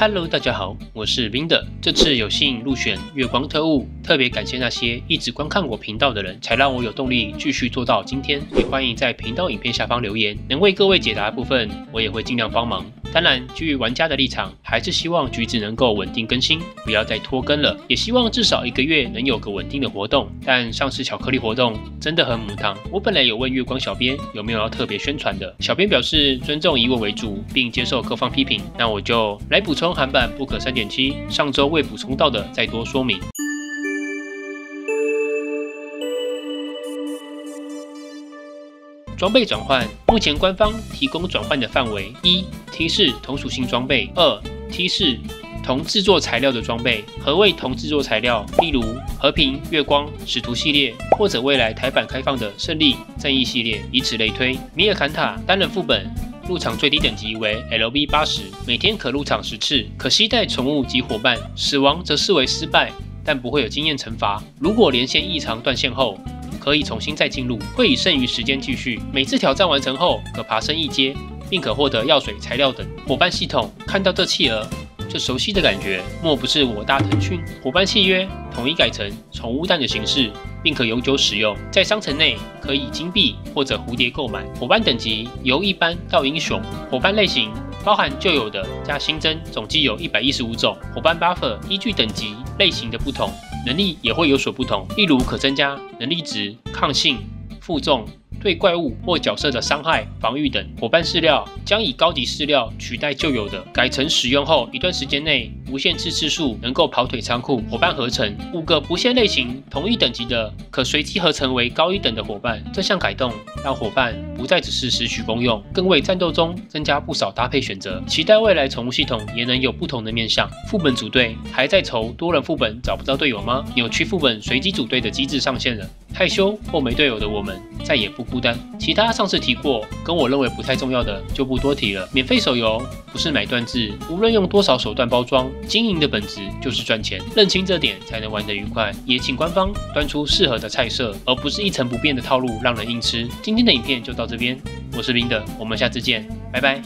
Hello， 大家好，我是 Vinder。这次有幸入选月光特务，特别感谢那些一直观看我频道的人，才让我有动力继续做到今天。也欢迎在频道影片下方留言，能为各位解答的部分，我也会尽量帮忙。当然，基于玩家的立场，还是希望橘子能够稳定更新，不要再拖更了。也希望至少1个月能有个稳定的活动。但上次巧克力活动真的很母汤，我本来有问月光小编有没有要特别宣传的，小编表示尊重以我为主，并接受各方批评。那我就来补充。韩版不可 3.7 上周未补充到的，再多说明。装备转换，目前官方提供转换的范围：1、T4同属性装备；2、T4同制作材料的装备。何谓同制作材料？例如和平、月光、使徒系列，或者未来台版开放的胜利、正义系列。以此类推，米尔坎塔单人副本。入场最低等级为 LV80， 每天可入场10次，可携带宠物及伙伴。死亡则视为失败，但不会有经验惩罚。如果连线异常断线后，可以重新再进入，会以剩余时间继续。每次挑战完成后，可爬升1阶，并可获得药水、材料等。伙伴系统，看到这企鹅，这熟悉的感觉，莫不是我大腾讯？伙伴契约统一改成宠物蛋的形式，并可永久使用。在商城内可以金币或者蝴蝶购买。伙伴等级由一般到英雄。伙伴类型包含旧有的加新增，总计有115种。伙伴 buffer 依据等级类型的不同，能力也会有所不同。例如可增加能力值、抗性、负重、对怪物或角色的伤害、防御等。伙伴饲料将以高级饲料取代旧有的，改成使用后一段时间内无限次数能够跑腿仓库。伙伴合成5个不限类型同一等级的，可随机合成为高一等的伙伴。这项改动让伙伴不再只是拾取功用，更为战斗中增加不少搭配选择。期待未来宠物系统也能有不同的面向。副本组队还在愁多人副本找不到队友吗？扭曲副本随机组队的机制上线了，害羞或没队友的我们再也不孤单。其他上次提过，跟我认为不太重要的就不多提了。免费手游不是买断制，无论用多少手段包装，经营的本质就是赚钱。认清这点才能玩得愉快。也请官方端出适合的菜色，而不是一成不变的套路让人硬吃。今天的影片就到这边，我是Vinder，我们下次见，拜拜。